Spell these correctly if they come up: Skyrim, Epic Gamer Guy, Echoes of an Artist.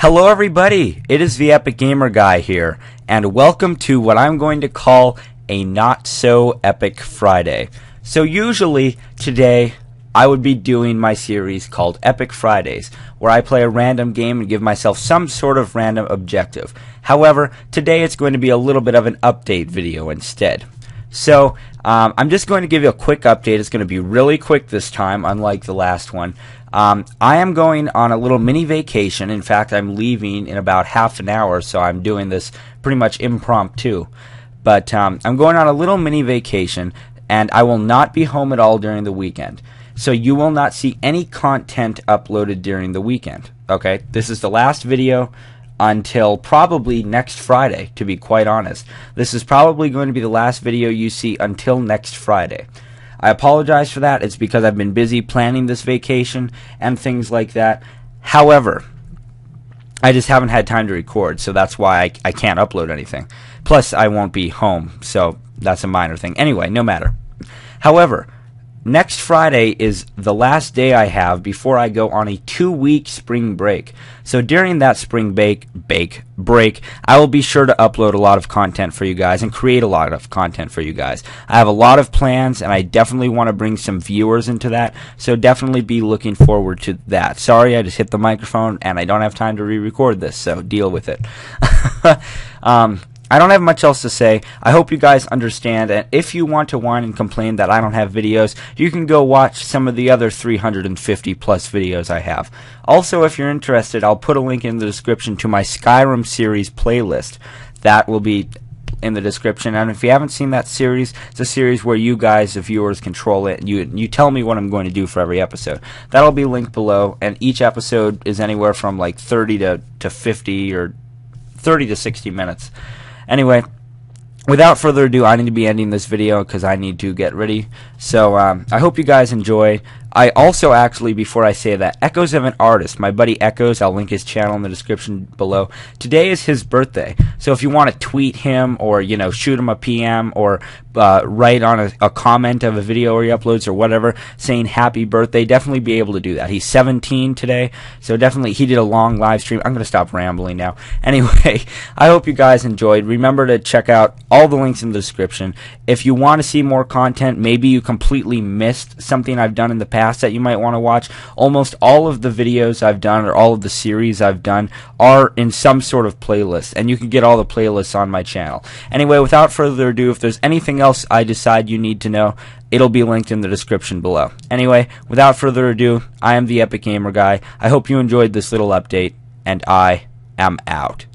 Hello everybody, it is the Epic Gamer Guy here, and welcome to what I'm going to call a not-so-epic Friday. So usually, today, I would be doing my series called Epic Fridays, where I play a random game and give myself some sort of random objective. However, today it's going to be a little bit of an update video instead. So, I'm just going to give you a quick update. It's going to be really quick this time, unlike the last one. I am going on a little mini vacation. In fact, I'm leaving in about half an hour, so I'm doing this pretty much impromptu. But I'm going on a little mini vacation, and I will not be home at all during the weekend. So you will not see any content uploaded during the weekend. Okay, this is the last video until probably next Friday, to be quite honest. This is probably going to be the last video you see until next Friday. I apologize for that. It's because I've been busy planning this vacation and things like that. However, I just haven't had time to record, so that's why I can't upload anything. Plus, I won't be home, so that's a minor thing. Anyway, no matter. However, next Friday is the last day I have before I go on a 2-week spring break. So during that spring break, I will be sure to upload a lot of content for you guys and create a lot of content for you guys. I have a lot of plans, and I definitely want to bring some viewers into that, so definitely be looking forward to that. Sorry, I just hit the microphone, and I don't have time to re-record this, so deal with it. I don't have much else to say. I hope you guys understand, and if you want to whine and complain that I don't have videos, you can go watch some of the other 350 plus videos I have. Also, if you're interested, I'll put a link in the description to my Skyrim series playlist. That will be in the description, and if you haven't seen that series, it's a series where you guys, the viewers, control it, and you tell me what I'm going to do for every episode. That'll be linked below, and each episode is anywhere from like 30 to 50 or 30 to 60 minutes. Anyway, without further ado, I need to be ending this video because I need to get ready. So I hope you guys enjoy. I also actually, before I say that, Echoes of an Artist, my buddy Echoes, I'll link his channel in the description below. Today is his birthday, so if you want to tweet him or, you know, shoot him a PM or write on a comment of a video where he uploads or whatever saying happy birthday, definitely be able to do that. He's 17 today, so definitely he did a long live stream. I'm going to stop rambling now. Anyway, I hope you guys enjoyed. Remember to check out all the links in the description. If you want to see more content, maybe you completely missed something I've done in the past that you might want to watch. Almost all of the videos I've done or all of the series I've done are in some sort of playlist, and you can get all the playlists on my channel. Anyway, without further ado, if there's anything else I decide you need to know, it'll be linked in the description below. Anyway, without further ado, I am the Epic Gamer Guy. I hope you enjoyed this little update, and I am out.